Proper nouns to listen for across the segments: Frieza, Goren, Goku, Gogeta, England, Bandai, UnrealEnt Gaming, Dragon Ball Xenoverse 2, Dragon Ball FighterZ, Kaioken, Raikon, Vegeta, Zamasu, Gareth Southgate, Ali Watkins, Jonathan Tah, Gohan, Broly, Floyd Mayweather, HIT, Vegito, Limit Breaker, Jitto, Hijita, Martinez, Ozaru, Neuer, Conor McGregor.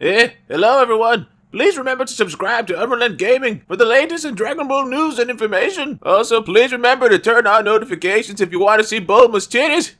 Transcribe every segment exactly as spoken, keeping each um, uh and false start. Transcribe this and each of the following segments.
Eh, hello everyone! Please remember to subscribe to UnrealEnt Gaming for the latest in Dragon Ball news and information. Also, please remember to turn on notifications if you want to see Bulma's titties.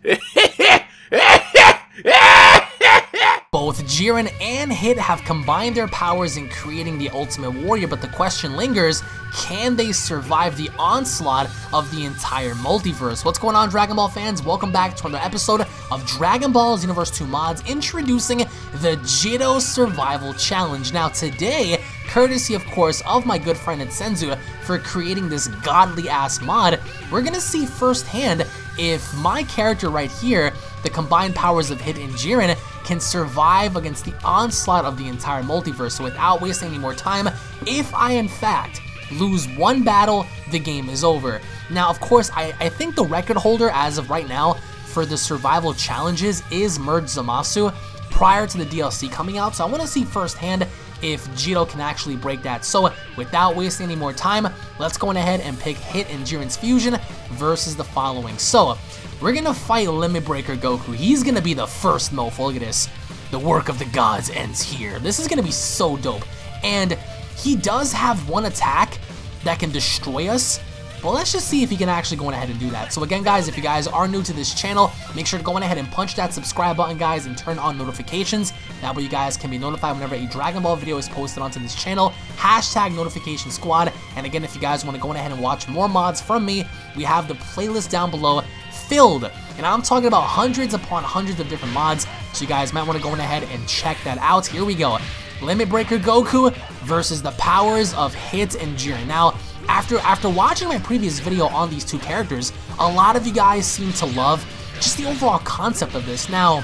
Both Jiren and Hit have combined their powers in creating the Ultimate Warrior, but the question lingers, can they survive the onslaught of the entire multiverse? What's going on, Dragon Ball fans? Welcome back to another episode of Dragon Ball Xenoverse two Mods, introducing the Jitto Survival Challenge. Now today, courtesy of course of my good friend ItzSenzu for creating this godly ass mod, we're gonna see firsthand if my character right here, the combined powers of Hit and Jiren, can survive against the onslaught of the entire multiverse. So without wasting any more time, if I in fact lose one battle, the game is over. Now of course, I, I think the record holder as of right now for the survival challenges is Merge Zamasu prior to the D L C coming out, so I want to see firsthand if Jitto can actually break that. So without wasting any more time, let's go on ahead and pick Hit and Jiren's fusion versus the following. So we're gonna fight Limit Breaker Goku. He's gonna be the first mofo. Look at this. The work of the gods ends here. This is gonna be so dope. And he does have one attack that can destroy us, but let's just see if he can actually go on ahead and do that. So again, guys, if you guys are new to this channel, make sure to go on ahead and punch that subscribe button, guys, and turn on notifications. That way you guys can be notified whenever a Dragon Ball video is posted onto this channel. Hashtag notification squad. And again, if you guys wanna go on ahead and watch more mods from me, we have the playlist down below filled, and I'm talking about hundreds upon hundreds of different mods, so you guys might want to go on ahead and check that out. Here we go, Limit Breaker Goku versus the powers of Hit and Jiren. Now, after after watching my previous video on these two characters, a lot of you guys seem to love just the overall concept of this. Now,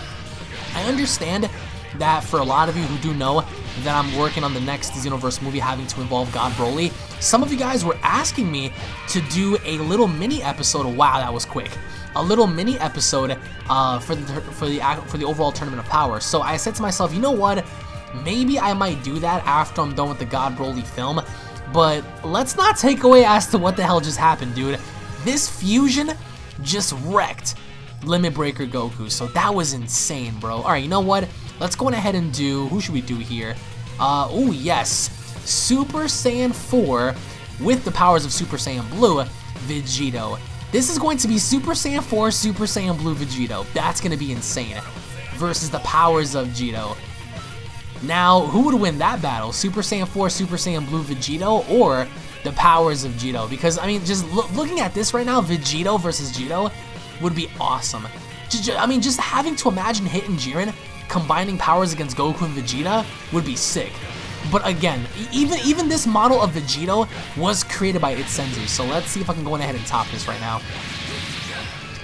I understand that for a lot of you who do know that I'm working on the next Xenoverse movie having to involve God Broly, some of you guys were asking me to do a little mini episode. Wow, that was quick. A little mini episode uh, for the for the for the overall Tournament of Power. So I said to myself, you know what? Maybe I might do that after I'm done with the God Broly film. But let's not take away as to what the hell just happened, dude. This fusion just wrecked Limit Breaker Goku. So that was insane, bro. All right, you know what? Let's go on ahead and do, who should we do here? Uh, oh yes, Super Saiyan four with the powers of Super Saiyan Blue, Vegito. This is going to be Super Saiyan four, Super Saiyan Blue Vegito. That's gonna be insane. Versus the powers of Jitto. Now, who would win that battle? Super Saiyan four, Super Saiyan Blue Vegito, or the powers of Jitto? Because, I mean, just lo looking at this right now, Vegito versus Jitto would be awesome. J I mean, just having to imagine Hit and Jiren combining powers against Goku and Vegeta would be sick. But again, even even this model of Vegito was created by ItzSenzu, so let's see if I can go on ahead and top this right now.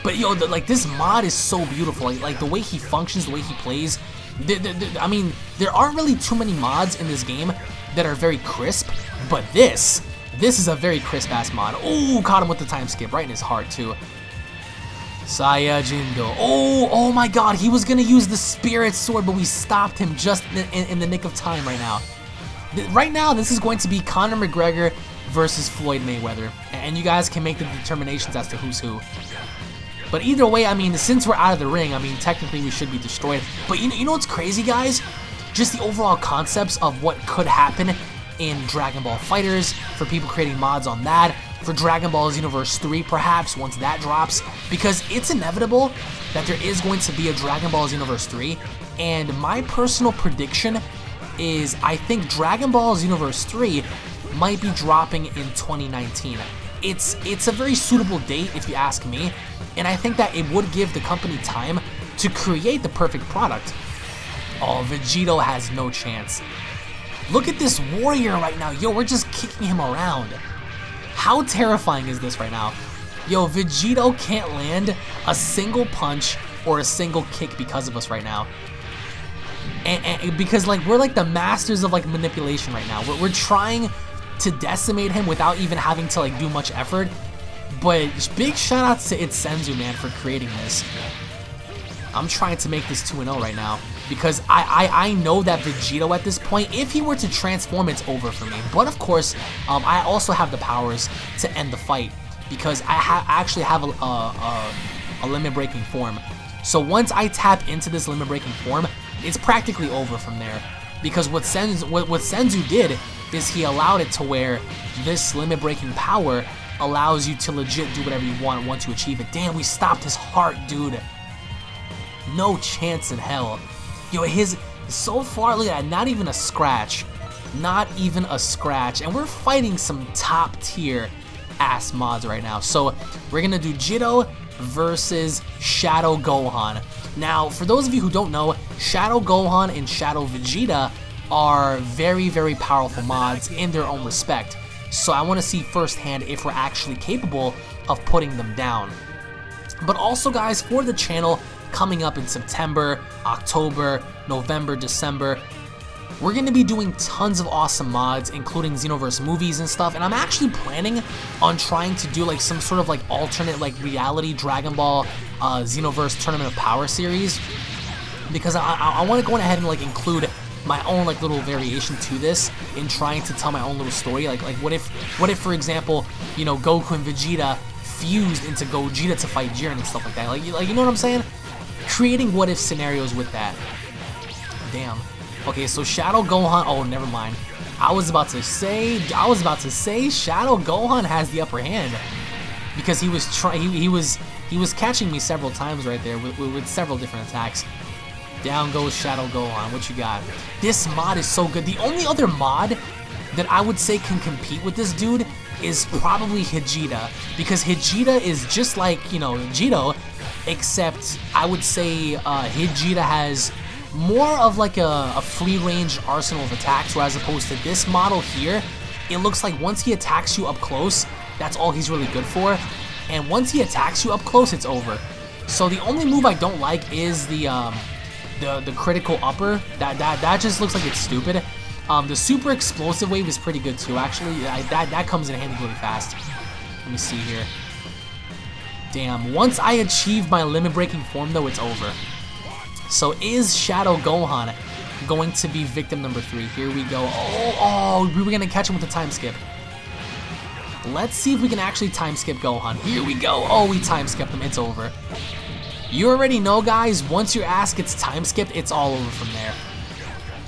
But yo, the, like this mod is so beautiful. Like, like the way he functions, the way he plays. The, the, the, I mean, there aren't really too many mods in this game that are very crisp, but this, this is a very crisp ass mod. Oh, caught him with the time skip right in his heart too. Saiyajin-do. Oh, oh my god, he was gonna use the Spirit Sword, but we stopped him just in, in, in the nick of time right now. Th right now, this is going to be Conor McGregor versus Floyd Mayweather, and you guys can make the determinations as to who's who. But either way, I mean, since we're out of the ring, I mean, technically we should be destroyed. But you know, you know what's crazy, guys? Just the overall concepts of what could happen in Dragon Ball FighterZ for people creating mods on that. For Dragon Ball Xenoverse three, perhaps, once that drops, because it's inevitable that there is going to be a Dragon Ball Xenoverse three, and my personal prediction is I think Dragon Ball Xenoverse three might be dropping in twenty nineteen. It's, it's a very suitable date, if you ask me, and I think that it would give the company time to create the perfect product. Oh, Vegito has no chance. Look at this warrior right now. Yo, we're just kicking him around. How terrifying is this right now? Yo, Vegito can't land a single punch or a single kick because of us right now. And, and because like we're like the masters of like manipulation right now. We're, we're trying to decimate him without even having to like do much effort. But big shout outs to ItzSenzu, man, for creating this. I'm trying to make this two and oh right now because I, I I know that Vegito at this point, if he were to transform, it's over for me. But of course, um, I also have the powers to end the fight because I, ha I actually have a, a, a, a limit breaking form. So once I tap into this limit breaking form, it's practically over from there. Because what Senzu, what, what Senzu did is he allowed it to where this limit breaking power allows you to legit do whatever you want once you achieve it. Damn, we stopped his heart, dude. No chance in hell. Yo, his, so far, look at that, not even a scratch. Not even a scratch. And we're fighting some top tier ass mods right now. So we're gonna do Jitto versus Shadow Gohan. Now, for those of you who don't know, Shadow Gohan and Shadow Vegeta are very, very powerful mods in their own respect. So I want to see firsthand if we're actually capable of putting them down. But also, guys, for the channel, coming up in September, October, November, December, we're going to be doing tons of awesome mods, including Xenoverse movies and stuff. And I'm actually planning on trying to do like some sort of like alternate like reality Dragon Ball uh, Xenoverse Tournament of Power series, because I, I, I want to go ahead and like include my own like little variation to this in trying to tell my own little story. Like like what if what if for example, you know, Goku and Vegeta fused into Gogeta to fight Jiren and stuff like that. Like you, like you know what I'm saying? Creating what if scenarios with that. Damn. Okay, so Shadow Gohan, oh, never mind. I was about to say, I was about to say Shadow Gohan has the upper hand, because he was trying, he, he was, he was catching me several times right there with, with, with several different attacks. Down goes Shadow Gohan, what you got? This mod is so good. The only other mod that I would say can compete with this dude is probably Hijita, because Hijita is just like, you know, Jitto, except I would say uh, Hijita has more of like a, a free range arsenal of attacks, where as opposed to this model here, it looks like once he attacks you up close, that's all he's really good for, and once he attacks you up close, it's over. So the only move I don't like is the um, the, the critical upper. That, that that just looks like it's stupid. Um, the super explosive wave is pretty good too, actually. I, that, that comes in handy really fast. Let me see here. Damn, once I achieve my limit breaking form though, it's over. So is Shadow Gohan going to be victim number three? Here we go. Oh, oh, we were going to catch him with a time skip. Let's see if we can actually time skip Gohan. Here we go. Oh, we time skipped him. It's over. You already know, guys, once your ass gets time skipped, it's all over from there.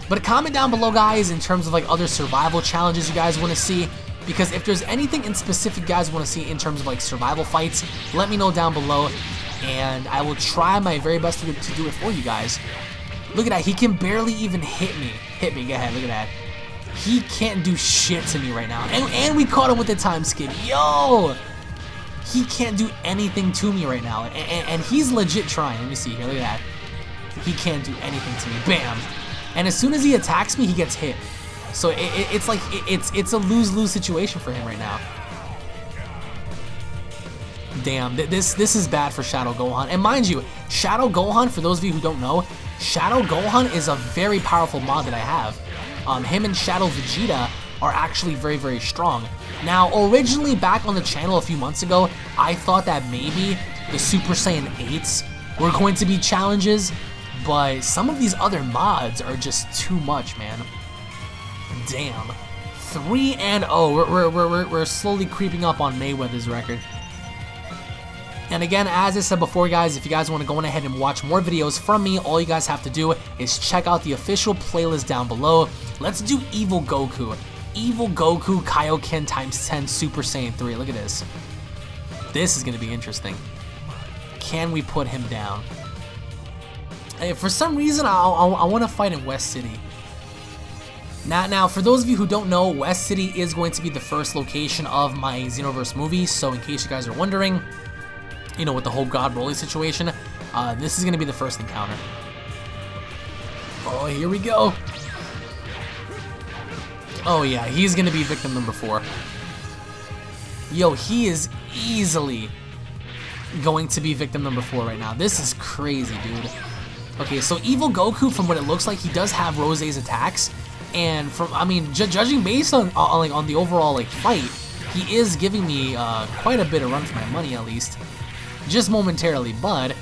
But comment down below, guys, in terms of like other survival challenges you guys want to see. Because if there's anything in specific you guys want to see in terms of like survival fights, let me know down below, and I will try my very best to, to do it for you guys. Look at that, he can barely even hit me. Hit me, go ahead, look at that. He can't do shit to me right now. And, and we caught him with the time skip. Yo! He can't do anything to me right now. And, and, and he's legit trying. Let me see here, look at that. He can't do anything to me. Bam! And as soon as he attacks me, he gets hit. So it, it, it's like, it, it's, it's a lose-lose situation for him right now. Damn, this this is bad for Shadow Gohan. And mind you, Shadow Gohan, for those of you who don't know, Shadow Gohan is a very powerful mod that I have. Um, him and Shadow Vegeta are actually very, very strong. Now, originally back on the channel a few months ago, I thought that maybe the Super Saiyan eights were going to be challenges, but some of these other mods are just too much, man. Damn. three and oh. We're, we're, we're, we're slowly creeping up on Mayweather's record. And again, as I said before, guys, if you guys want to go on ahead and watch more videos from me, all you guys have to do is check out the official playlist down below. Let's do Evil Goku. Evil Goku Kaioken times ten Super Saiyan three. Look at this. This is going to be interesting. Can we put him down? Hey, for some reason, I, I, I want to fight in West City. Now, now, for those of you who don't know, West City is going to be the first location of my Xenoverse movie. So in case you guys are wondering, you know, with the whole God Broly situation, uh, this is going to be the first encounter. Oh, here we go. Oh, yeah, he's going to be victim number four. Yo, he is easily going to be victim number four right now. This is crazy, dude. Okay, so Evil Goku, from what it looks like, he does have Rosé's attacks. And from, I mean, ju judging based on, on, like, on the overall, like, fight, he is giving me uh, quite a bit of run for my money, at least. Just momentarily, but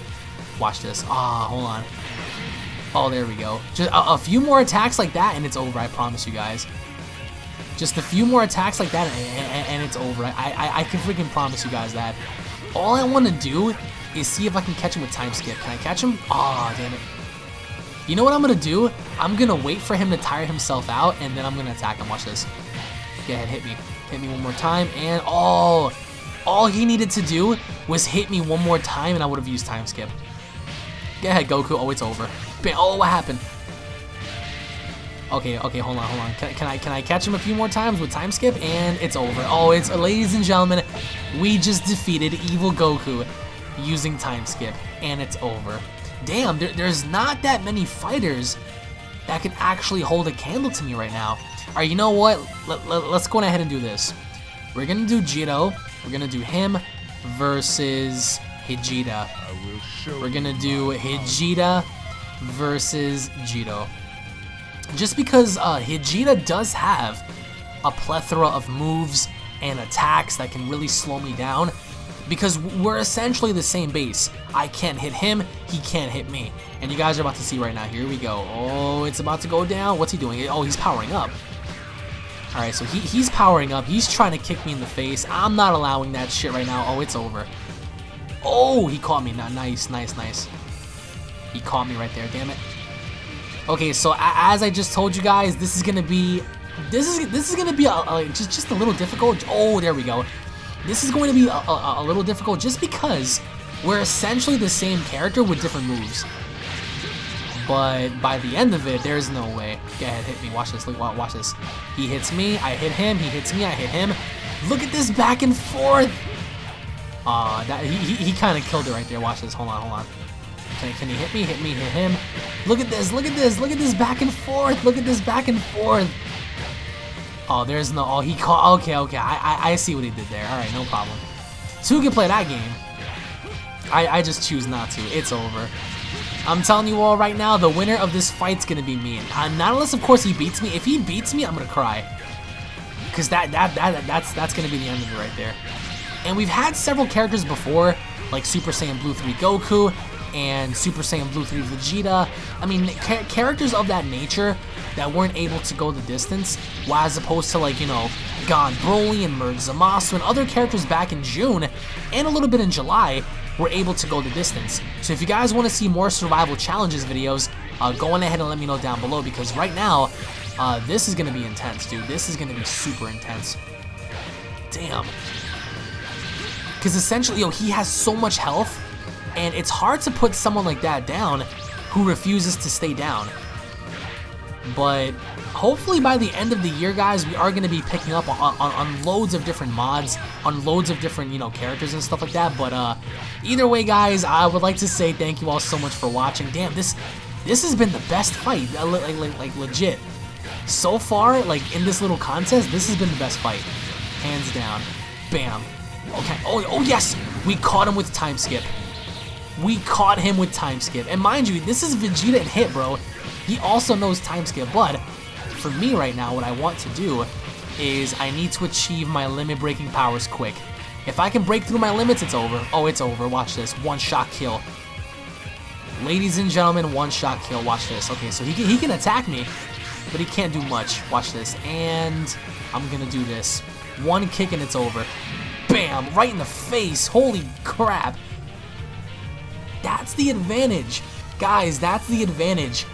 watch this. Ah, oh, hold on. Oh, there we go. Just a, a few more attacks like that, and it's over. I promise you guys. Just a few more attacks like that, and, and, and it's over. I, I I can freaking promise you guys that. All I want to do is see if I can catch him with time skip. Can I catch him? Ah, oh, damn it. You know what I'm going to do? I'm going to wait for him to tire himself out, and then I'm going to attack him. Watch this. Go ahead, hit me. Hit me one more time, and oh, all he needed to do was hit me one more time, and I would have used time skip. Go ahead, Goku. Oh, it's over. Oh, what happened? Okay, okay, hold on, hold on. Can, can I can I catch him a few more times with time skip? And it's over. Oh, it's, ladies and gentlemen, we just defeated Evil Goku using time skip, and it's over. Damn, there, there's not that many fighters that can actually hold a candle to me right now. All right, you know what? Let, let, let's go ahead and do this. We're gonna do Jitto. We're gonna do him versus Hijita. We're gonna do Hijita versus Jitto. Just because uh, Hijita does have a plethora of moves and attacks that can really slow me down, because we're essentially the same base. I can't hit him, he can't hit me. And you guys are about to see right now. Here we go. Oh, it's about to go down. What's he doing? Oh, he's powering up. All right, so he, he's powering up. He's trying to kick me in the face. I'm not allowing that shit right now. Oh, it's over. Oh, he caught me. Nice, nice, nice. He caught me right there. Damn it. Okay, so as I just told you guys, this is gonna be, this is this is gonna be a, a, just just a little difficult. Oh, there we go. This is going to be a, a, a little difficult just because we're essentially the same character with different moves. But by the end of it, there's no way. Go ahead, hit me. Watch this. Look, watch this. He hits me. I hit him. He hits me. I hit him. Look at this back and forth. Ah, uh, that he he, he kind of killed it right there. Watch this. Hold on, hold on. Can, can he hit me? Hit me, hit him. Look at this, look at this, look at this back and forth. Look at this back and forth. Oh, there's no, oh, he caught, okay, okay. I, I I see what he did there. All right, no problem. Two can play that game. I, I just choose not to. It's over. I'm telling you all right now, the winner of this fight's going to be me. Uh, not unless, of course, he beats me. If he beats me, I'm going to cry. Because that, that, that, that's, that's going to be the end of it right there. And we've had several characters before, like Super Saiyan Blue three Goku, and Super Saiyan Blue three Vegeta. I mean, ca characters of that nature that weren't able to go the distance, while as opposed to, like, you know, Gon Broly and Merge Zamasu and other characters back in June and a little bit in July were able to go the distance. So if you guys want to see more survival challenges videos, uh, go on ahead and let me know down below, because right now, uh, this is going to be intense, dude. This is going to be super intense. Damn. Because essentially, yo, he has so much health, and it's hard to put someone like that down who refuses to stay down. But hopefully by the end of the year, guys, we are going to be picking up on, on, on loads of different mods, on loads of different, you know, characters and stuff like that. But uh, either way, guys, I would like to say thank you all so much for watching. Damn, this this has been the best fight, like, like, like legit. So far, like, in this little contest, this has been the best fight. Hands down. Bam. Okay. Oh, oh yes! We caught him with time skip. We caught him with time skip. And mind you, this is Vegeta and Hit, bro. He also knows time skip. But for me right now, what I want to do is I need to achieve my limit breaking powers quick. If I can break through my limits, it's over. Oh, it's over. Watch this. One shot kill. Ladies and gentlemen, one shot kill. Watch this. Okay, so he can, he can attack me, but he can't do much. Watch this. And I'm going to do this. One kick and it's over. Bam! Right in the face. Holy crap. That's the advantage, guys. That's the advantage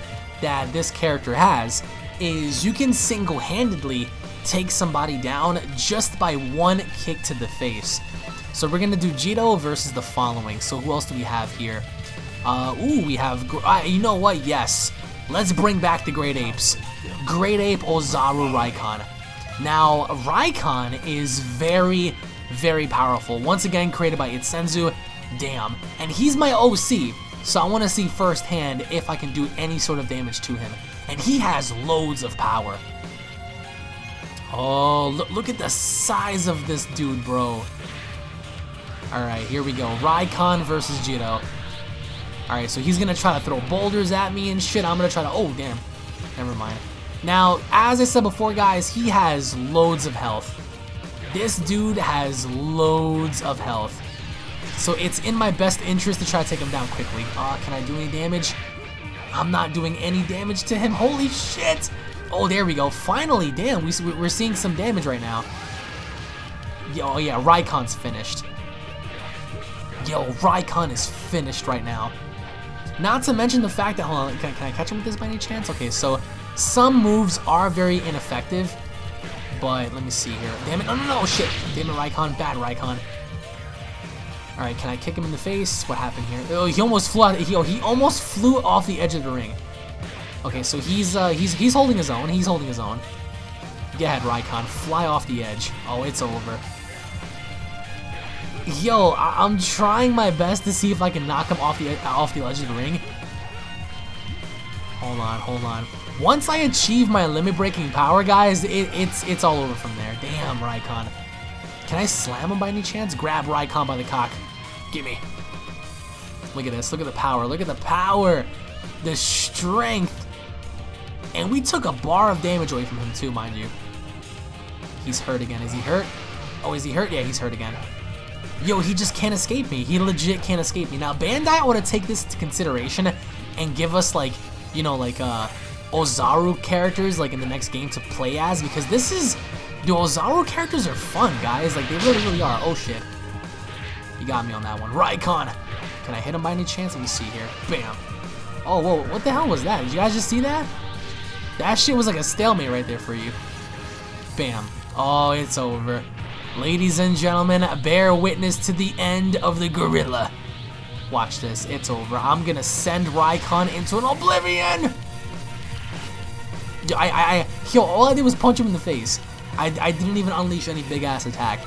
that this character has, is you can single-handedly take somebody down just by one kick to the face. So we're gonna do Jitto versus the following. So who else do we have here? Uh, ooh, we have. Uh, you know what? Yes, let's bring back the Great Apes. Great Ape Ozaru Raikon. Now Raikon is very, very powerful. Once again, created by ItzSenzu. Damn, and he's my O C, so I want to see firsthand if I can do any sort of damage to him. And he has loads of power. Oh, look, look at the size of this dude, bro. Alright, here we go. Raikon versus Jitto. Alright, so he's going to try to throw boulders at me and shit. I'm going to try to... Oh, damn. Never mind. Now, as I said before, guys, he has loads of health. This dude has loads of health. So it's in my best interest to try to take him down quickly. Ah, uh, can I do any damage? I'm not doing any damage to him. Holy shit! Oh, there we go. Finally, damn, we, we're seeing some damage right now. Yo, yeah, Raikon's finished. Yo, Raikon is finished right now. Not to mention the fact that, hold on, can, can I catch him with this by any chance? Okay, so some moves are very ineffective, but let me see here. Damn it, no, no, no, shit. Damn it, Raikon, bad Raikon. All right, can I kick him in the face? What happened here? Oh, he almost flew out, he, oh, he almost flew off the edge of the ring. Okay, so he's, uh, he's, he's holding his own, he's holding his own. Get ahead, Raikon, fly off the edge. Oh, it's over. Yo, I I'm trying my best to see if I can knock him off the off the edge of the ring. Hold on, hold on. Once I achieve my limit-breaking power, guys, it it's it's all over from there. Damn, Raikon. Can I slam him by any chance? Grab Raikon by the cock. Gimme. Look at this. Look at the power. Look at the power. The strength. And we took a bar of damage away from him too, mind you. He's hurt again. Is he hurt? Oh, is he hurt? Yeah, he's hurt again. Yo, he just can't escape me. He legit can't escape me. Now, Bandai ought to take this into consideration and give us, like, you know, like, uh, Ozaru characters, like, in the next game to play as. Because this is... the Ozaru characters are fun, guys. Like, they really, really are. Oh, shit. You got me on that one. Raikon! Can I hit him by any chance? Let me see here. Bam. Oh, whoa. What the hell was that? Did you guys just see that? That shit was like a stalemate right there for you. Bam. Oh, it's over. Ladies and gentlemen, bear witness to the end of the gorilla. Watch this, it's over. I'm gonna send Raikon into an oblivion! Yo, I, I, yo, all I did was punch him in the face. I, I didn't even unleash any big-ass attack.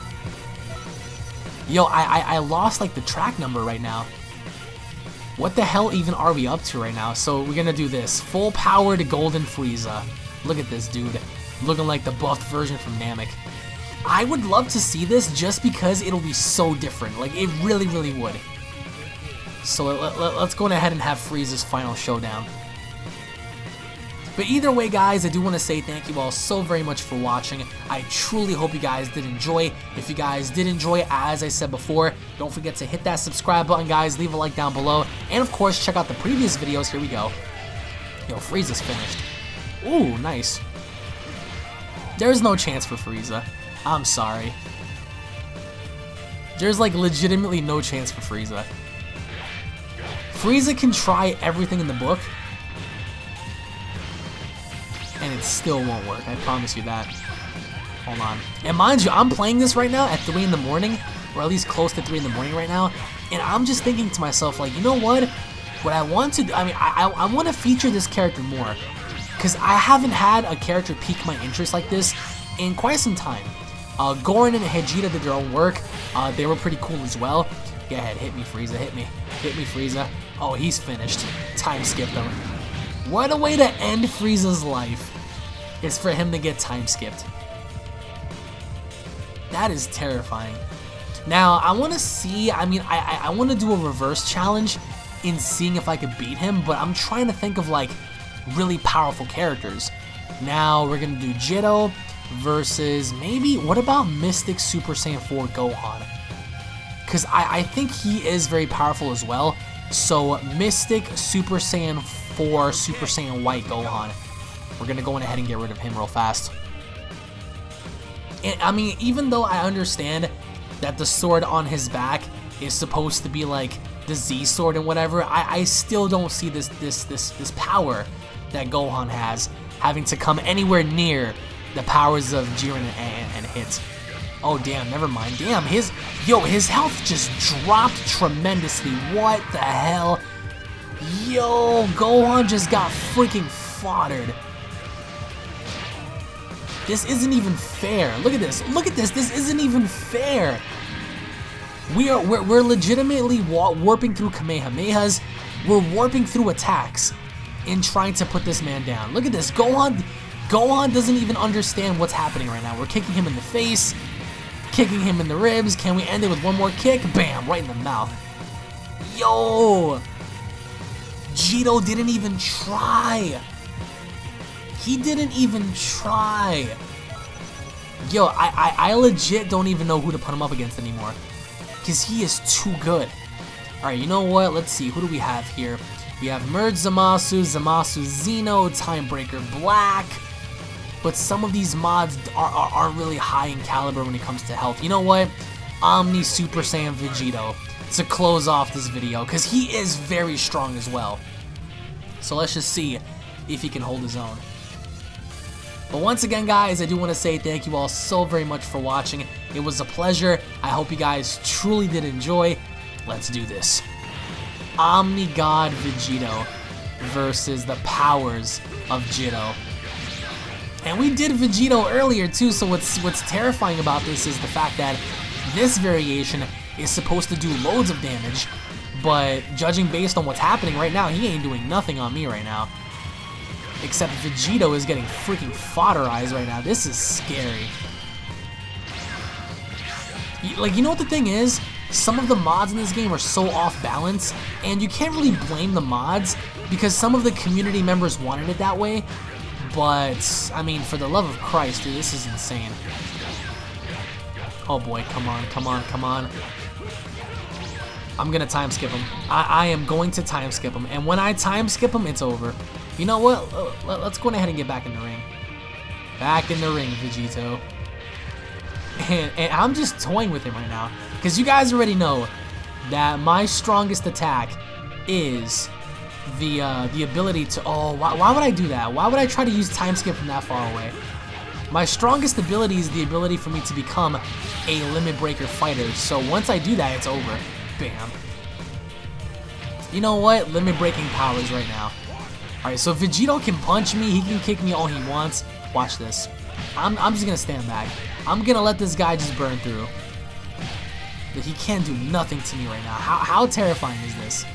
Yo, I, I, I lost, like, the track number right now. What the hell even are we up to right now? So we're gonna do this. Full power to Golden Frieza. Look at this dude. Looking like the buffed version from Namek. I would love to see this just because it'll be so different. Like, it really, really would. So let, let, let's go ahead and have Frieza's final showdown. But either way, guys, I do want to say thank you all so very much for watching. I truly hope you guys did enjoy. If you guys did enjoy, as I said before, don't forget to hit that subscribe button, guys. Leave a like down below. And, of course, check out the previous videos. Here we go. Yo, Frieza's finished. Ooh, nice. There's no chance for Frieza. I'm sorry. There's, like, legitimately no chance for Frieza. Frieza can try everything in the book, and it still won't work. I promise you that. Hold on. And mind you, I'm playing this right now at three in the morning, or at least close to three in the morning right now, and I'm just thinking to myself, like, you know what? What I want to do, I mean, I, I, I want to feature this character more, because I haven't had a character pique my interest like this in quite some time. Uh, Goren and Hijita did their own work. Uh, they were pretty cool as well. Go ahead, hit me, Frieza, hit me. Hit me, Frieza. Oh, he's finished. Time skipped him. What a way to end Frieza's life, is for him to get time skipped. That is terrifying. Now, I want to see, I mean, I, I, I want to do a reverse challenge in seeing if I could beat him, but I'm trying to think of, like, really powerful characters. Now, we're going to do Jitto versus maybe, what about Mystic Super Saiyan four Gohan? Because I, I think he is very powerful as well. So Mystic Super Saiyan four Super Saiyan White Gohan. We're going to go in ahead and get rid of him real fast. And, I mean, even though I understand that the sword on his back is supposed to be like the Z sword and whatever, I, I still don't see this, this, this, this power that Gohan has having to come anywhere near the powers of Jiren and, and, and Hit. Oh, damn, never mind. Damn, his... Yo, his health just dropped tremendously. What the hell? Yo, Gohan just got freaking foddered. This isn't even fair. Look at this. Look at this. This isn't even fair. We are, we're, we're legitimately wa warping through Kamehamehas. We're warping through attacks in trying to put this man down. Look at this. Gohan... Gohan doesn't even understand what's happening right now. We're kicking him in the face, kicking him in the ribs. Can we end it with one more kick? Bam, right in the mouth. Yo! Jitto didn't even try. He didn't even try. Yo, I, I, I legit don't even know who to put him up against anymore, because he is too good. Alright, you know what? Let's see. Who do we have here? We have Merge Zamasu, Zamasu Zeno, Timebreaker Black. But some of these mods are, are, are really high in caliber when it comes to health. You know what? Omni Super Saiyan Vegito. to close off this video, because he is very strong as well. So let's just see if he can hold his own. But once again, guys, I do want to say thank you all so very much for watching. It was a pleasure. I hope you guys truly did enjoy. Let's do this. Omni-God Vegito versus the powers of Jitto. And we did Vegito earlier too, so what's what's terrifying about this is the fact that this variation is supposed to do loads of damage, but judging based on what's happening right now, he ain't doing nothing on me right now. Except Vegito is getting freaking fodderized right now. This is scary. Like, you know what the thing is? Some of the mods in this game are so off balance, and you can't really blame the mods because some of the community members wanted it that way. But, I mean, for the love of Christ, dude, this is insane. Oh boy, come on, come on, come on. I'm gonna time skip him. I, I am going to time skip him, and when I time skip him, it's over. You know what? Let's go ahead and get back in the ring. Back in the ring, Vegito. And, and I'm just toying with him right now, because you guys already know that my strongest attack is the uh, the ability to... Oh, why, why would I do that? Why would I try to use time skip from that far away? My strongest ability is the ability for me to become a limit breaker fighter. So once I do that, it's over. Bam. You know what? Limit breaking powers right now. Alright, so Vegito can punch me, he can kick me all he wants. Watch this. I'm, I'm just gonna stand back. I'm gonna let this guy just burn through. But he can't do nothing to me right now. How, how terrifying is this?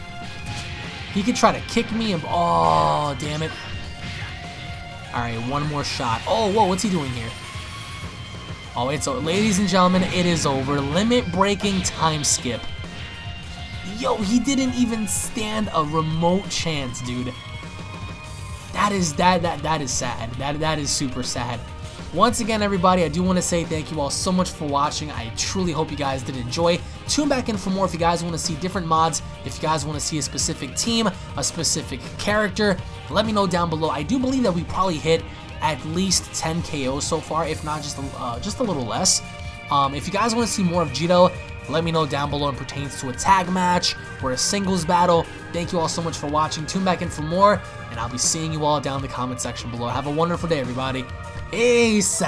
He could try to kick me and... Oh, damn it. Alright, one more shot. Oh, whoa, what's he doing here? Oh, it's... Ladies and gentlemen, it is over. Limit breaking time skip. Yo, he didn't even stand a remote chance, dude. That is that that that is sad. That that is super sad. Once again, everybody, I do want to say thank you all so much for watching. I truly hope you guys did enjoy. Tune back in for more if you guys want to see different mods. If you guys want to see a specific team, a specific character, let me know down below. I do believe that we probably hit at least ten K Os so far, if not just a, uh, just a little less. Um, if you guys want to see more of Jitto, let me know down below. It pertains to a tag match or a singles battle. Thank you all so much for watching. Tune back in for more. And I'll be seeing you all down in the comment section below. Have a wonderful day, everybody. Peace.